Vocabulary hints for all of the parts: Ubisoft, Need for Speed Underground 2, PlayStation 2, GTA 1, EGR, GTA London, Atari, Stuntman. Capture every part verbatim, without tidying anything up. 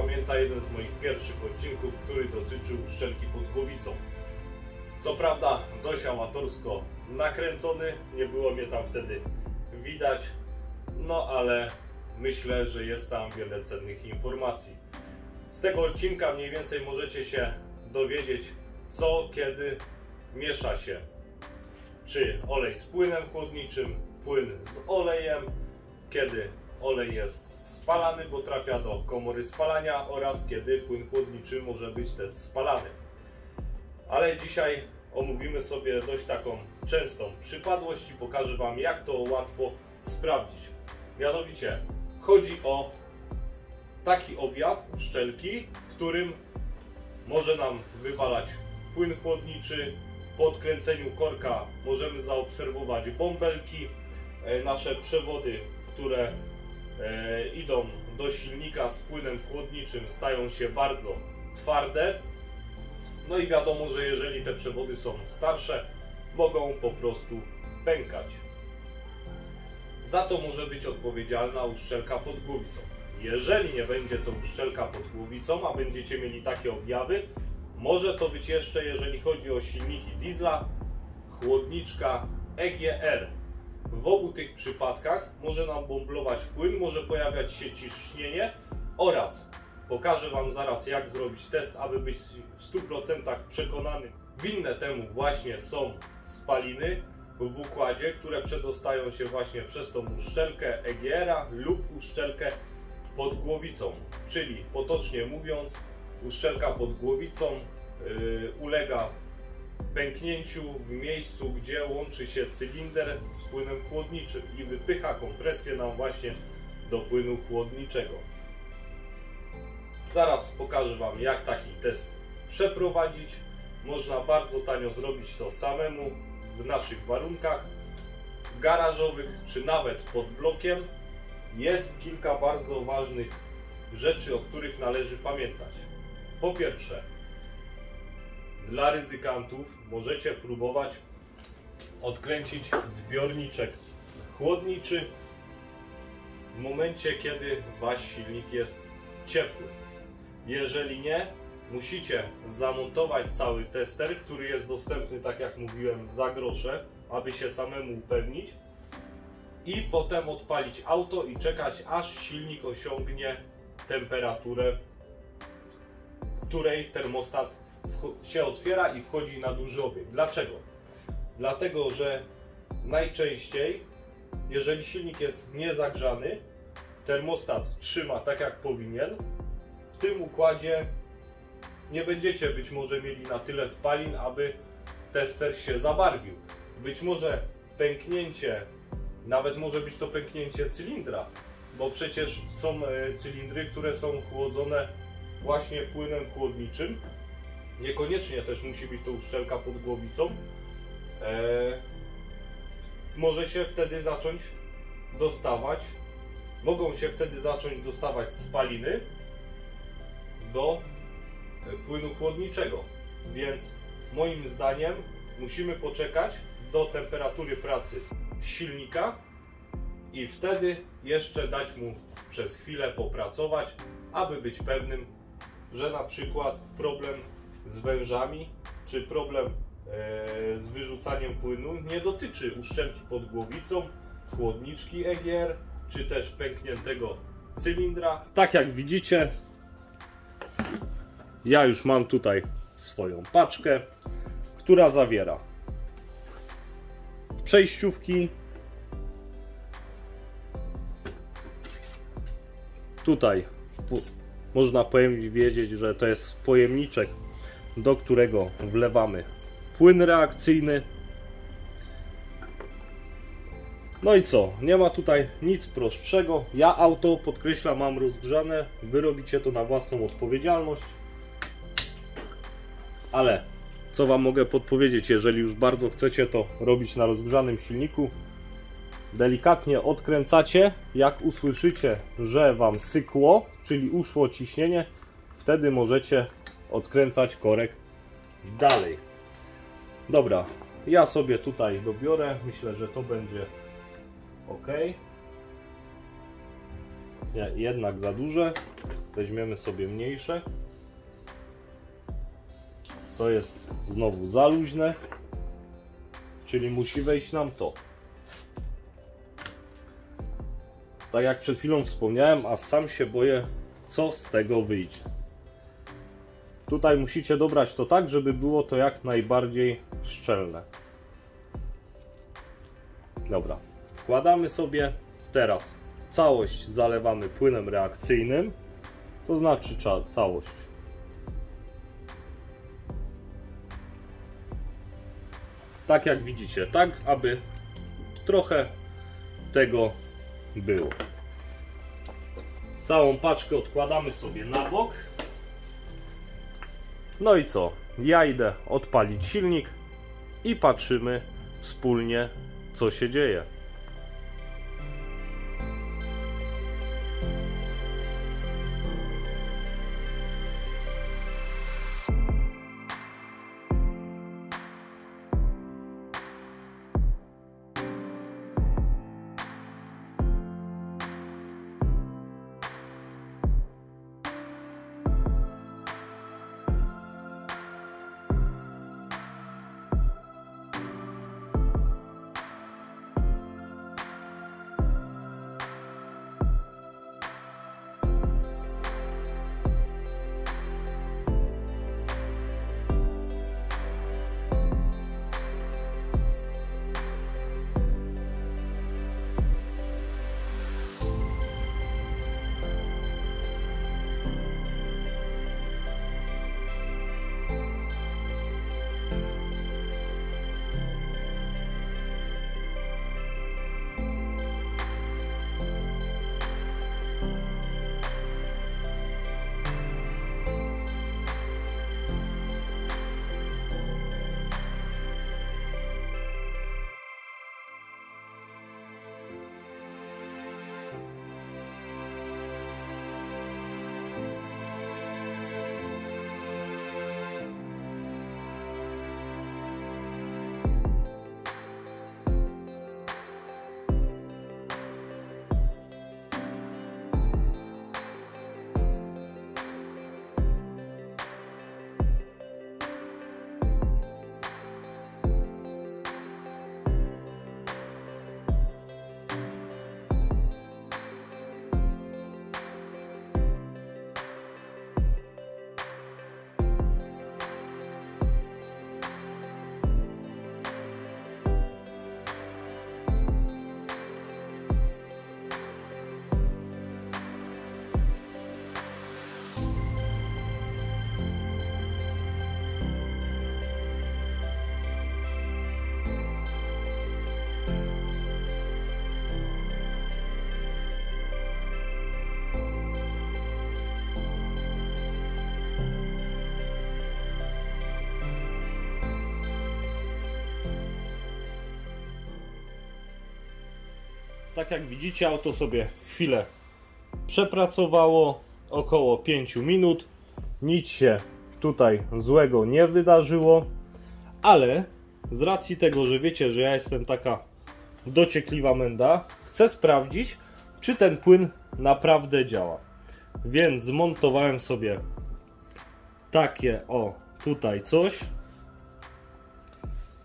pamięta jeden z moich pierwszych odcinków, który dotyczył szczelki pod głowicą. Co prawda dość amatorsko nakręcony, nie było mnie tam wtedy widać, no ale myślę, że jest tam wiele cennych informacji. Z tego odcinka mniej więcej możecie się dowiedzieć, co kiedy miesza się, czy olej z płynem chłodniczym, płyn z olejem, kiedy olej jest spalany, bo trafia do komory spalania, oraz kiedy płyn chłodniczy może być też spalany. Ale dzisiaj omówimy sobie dość taką częstą przypadłość i pokażę Wam, jak to łatwo sprawdzić. Mianowicie chodzi o taki objaw szczelki, w którym może nam wywalać płyn chłodniczy. Po odkręceniu korka możemy zaobserwować bąbelki, nasze przewody, które idą do silnika z płynem chłodniczym, stają się bardzo twarde. No i wiadomo, że jeżeli te przewody są starsze, mogą po prostu pękać. Za to może być odpowiedzialna uszczelka pod głowicą. Jeżeli nie będzie to uszczelka pod głowicą, a będziecie mieli takie objawy, może to być jeszcze, jeżeli chodzi o silniki diesla, chłodniczka E G R. W obu tych przypadkach może nam bąblować płyn, może pojawiać się ciśnienie oraz pokażę Wam zaraz, jak zrobić test, aby być w stu procentach przekonany. Winne temu właśnie są spaliny w układzie, które przedostają się właśnie przez tą uszczelkę E G R-a lub uszczelkę pod głowicą, czyli potocznie mówiąc, uszczelka pod głowicą yy, ulega pęknięciu w miejscu, gdzie łączy się cylinder z płynem chłodniczym i wypycha kompresję nam właśnie do płynu chłodniczego. Zaraz pokażę Wam, jak taki test przeprowadzić. Można bardzo tanio zrobić to samemu w naszych warunkach garażowych czy nawet pod blokiem. Jest kilka bardzo ważnych rzeczy, o których należy pamiętać. Po pierwsze, dla ryzykantów możecie próbować odkręcić zbiorniczek chłodniczy w momencie, kiedy Wasz silnik jest ciepły. Jeżeli nie, musicie zamontować cały tester, który jest dostępny, tak jak mówiłem, za grosze, aby się samemu upewnić, i potem odpalić auto i czekać, aż silnik osiągnie temperaturę, której termostat się otwiera i wchodzi na duży obieg. Dlaczego? Dlatego, że najczęściej, jeżeli silnik jest niezagrzany, termostat trzyma tak, jak powinien. W tym układzie nie będziecie być może mieli na tyle spalin, aby tester się zabarwił. Być może pęknięcie, nawet może być to pęknięcie cylindra, bo przecież są cylindry, które są chłodzone właśnie płynem chłodniczym. Niekoniecznie też musi być to uszczelka pod głowicą. Eee, może się wtedy zacząć dostawać, mogą się wtedy zacząć dostawać spaliny do płynu chłodniczego. Więc moim zdaniem musimy poczekać do temperatury pracy silnika i wtedy jeszcze dać mu przez chwilę popracować, aby być pewnym, że na przykład problem z wężami czy problem e, z wyrzucaniem płynu nie dotyczy uszczelki pod głowicą, chłodniczki E G R czy też pękniętego cylindra. Tak jak widzicie, ja już mam tutaj swoją paczkę, która zawiera przejściówki. Tutaj można powiedzieć, że to jest pojemniczek, do którego wlewamy płyn reakcyjny. No i co? Nie ma tutaj nic prostszego. Ja auto, podkreślam, mam rozgrzane. Wy robicie to na własną odpowiedzialność. Ale co Wam mogę podpowiedzieć, jeżeli już bardzo chcecie to robić na rozgrzanym silniku? Delikatnie odkręcacie, jak usłyszycie, że Wam sykło, czyli uszło ciśnienie, wtedy możecie odkręcać korek dalej. Dobra, ja sobie tutaj dobiorę, myślę, że to będzie ok. Nie, jednak za duże. Weźmiemy sobie mniejsze. To jest znowu za luźne. Czyli musi wejść nam to. Tak jak przed chwilą wspomniałem, a sam się boję, co z tego wyjdzie. Tutaj musicie dobrać to tak, żeby było to jak najbardziej szczelne. Dobra, wkładamy sobie teraz. Całość zalewamy płynem reakcyjnym, to znaczy całość. Tak jak widzicie, tak aby trochę tego było. Całą paczkę odkładamy sobie na bok. No i co? Ja idę odpalić silnik i patrzymy wspólnie, co się dzieje. Tak jak widzicie, auto sobie chwilę przepracowało, około pięć minut. Nic się tutaj złego nie wydarzyło, ale z racji tego, że wiecie, że ja jestem taka dociekliwa menda, chcę sprawdzić, czy ten płyn naprawdę działa. Więc zmontowałem sobie takie o tutaj coś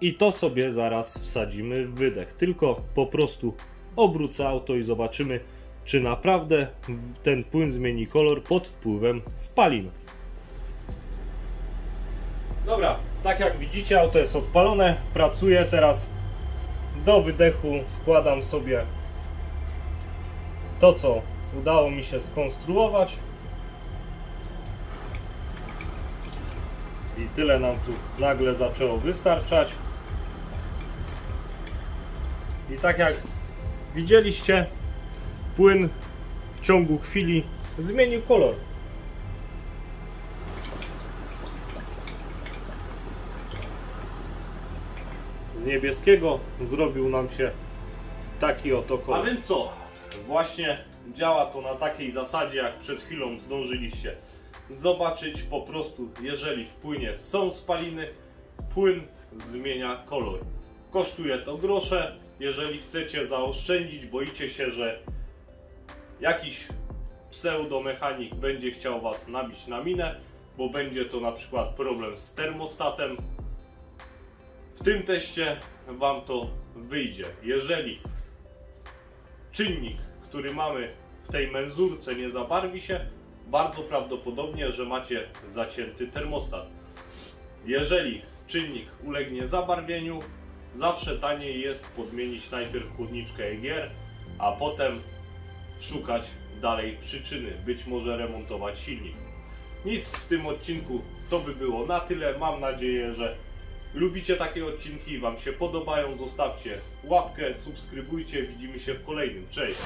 i to sobie zaraz wsadzimy w wydech, tylko po prostu obrócę auto i zobaczymy, czy naprawdę ten płyn zmieni kolor pod wpływem spalin. Dobra, tak jak widzicie, auto jest odpalone, pracuje. Teraz do wydechu wkładam sobie to, co udało mi się skonstruować. I tyle nam tu nagle zaczęło wystarczać. I tak jak widzieliście, płyn w ciągu chwili zmienił kolor. Z niebieskiego zrobił nam się taki oto kolor. A więc co? Właśnie działa to na takiej zasadzie, jak przed chwilą zdążyliście zobaczyć. Po prostu, jeżeli w płynie są spaliny, płyn zmienia kolor. Kosztuje to grosze. Jeżeli chcecie zaoszczędzić, boicie się, że jakiś pseudomechanik będzie chciał was nabić na minę, bo będzie to na przykład problem z termostatem. W tym teście wam to wyjdzie. Jeżeli czynnik, który mamy w tej menzurce, nie zabarwi się, bardzo prawdopodobnie, że macie zacięty termostat. Jeżeli czynnik ulegnie zabarwieniu, zawsze taniej jest podmienić najpierw chłodniczkę E G R, a potem szukać dalej przyczyny, być może remontować silnik. Nic w tym odcinku, to by było na tyle. Mam nadzieję, że lubicie takie odcinki i wam się podobają. Zostawcie łapkę, subskrybujcie, widzimy się w kolejnym. Cześć!